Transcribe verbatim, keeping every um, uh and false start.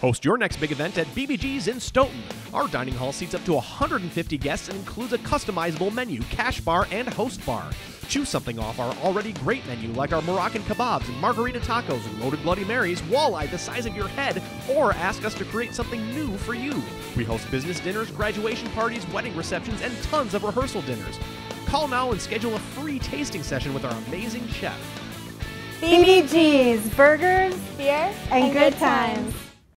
Host your next big event at B B G's in Stoughton. Our dining hall seats up to one hundred fifty guests and includes a customizable menu, cash bar, and host bar. Choose something off our already great menu, like our Moroccan kebabs and margarita tacos and loaded Bloody Marys, walleye the size of your head, or ask us to create something new for you. We host business dinners, graduation parties, wedding receptions, and tons of rehearsal dinners. Call now and schedule a free tasting session with our amazing chef. B B G's, burgers, beer, and, and good times.